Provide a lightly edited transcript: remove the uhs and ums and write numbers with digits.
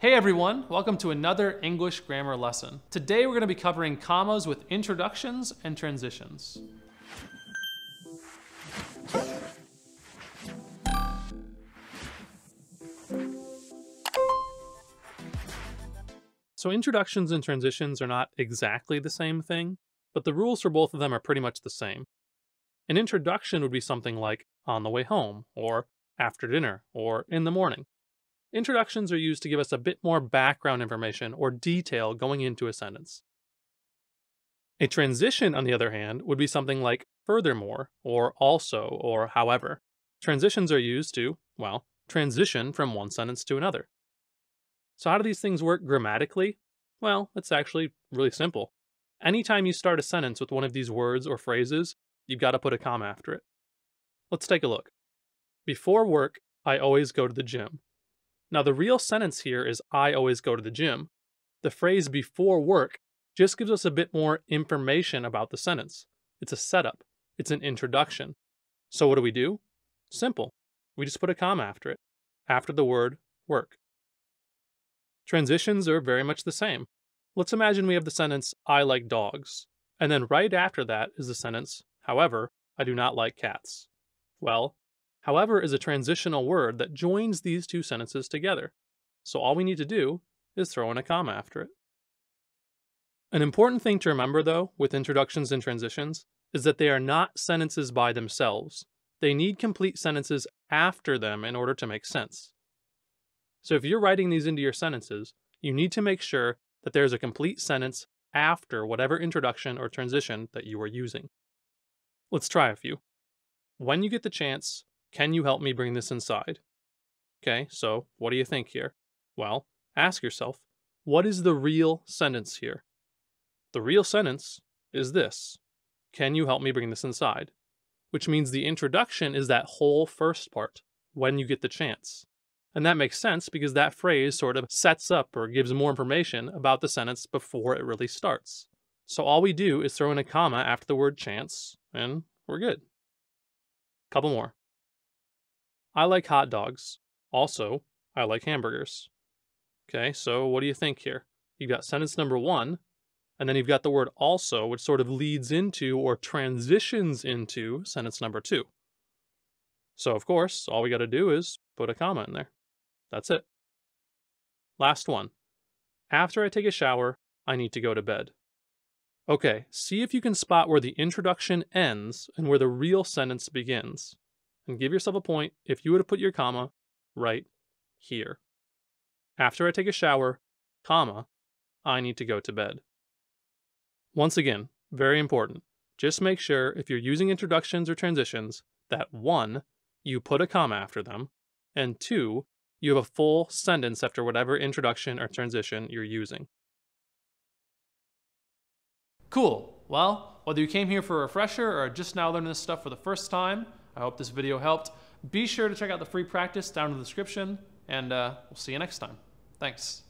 Hey everyone, welcome to another English grammar lesson. Today we're going to be covering commas with introductions and transitions. So introductions and transitions are not exactly the same thing, but the rules for both of them are pretty much the same. An introduction would be something like on the way home, or after dinner, or in the morning. Introductions are used to give us a bit more background information or detail going into a sentence. A transition, on the other hand, would be something like furthermore, or also, or however. Transitions are used to, well, transition from one sentence to another. So how do these things work grammatically? Well, it's actually really simple. Anytime you start a sentence with one of these words or phrases, you've got to put a comma after it. Let's take a look. Before work, I always go to the gym. Now the real sentence here is I always go to the gym. The phrase before work just gives us a bit more information about the sentence. It's a setup. It's an introduction. So what do? Simple. We just put a comma after it, after the word work. Transitions are very much the same. Let's imagine we have the sentence I like dogs, and then right after that is the sentence, however, I do not like cats. Well, however is a transitional word that joins these two sentences together. So all we need to do is throw in a comma after it. An important thing to remember though, with introductions and transitions, is that they are not sentences by themselves. They need complete sentences after them in order to make sense. So if you're writing these into your sentences, you need to make sure that there's a complete sentence after whatever introduction or transition that you are using. Let's try a few. When you get the chance, can you help me bring this inside? Okay, so what do you think here? Well, ask yourself, what is the real sentence here? The real sentence is this, can you help me bring this inside? Which means the introduction is that whole first part, when you get the chance. And that makes sense because that phrase sort of sets up or gives more information about the sentence before it really starts. So all we do is throw in a comma after the word chance, and we're good. Couple more. I like hot dogs. Also, I like hamburgers. Okay, so what do you think here? You've got sentence number one, and then you've got the word also, which sort of leads into or transitions into sentence number two. So of course, all we got to do is put a comma in there. That's it. Last one. After I take a shower, I need to go to bed. Okay, see if you can spot where the introduction ends and where the real sentence begins. And give yourself a point if you would have put your comma right here. After I take a shower, comma, I need to go to bed. Once again, very important. Just make sure if you're using introductions or transitions that 1, you put a comma after them, and 2, you have a full sentence after whatever introduction or transition you're using. Cool. Well, whether you came here for a refresher or are just now learning this stuff for the first time, I hope this video helped. Be sure to check out the free practice down in the description, and we'll see you next time. Thanks.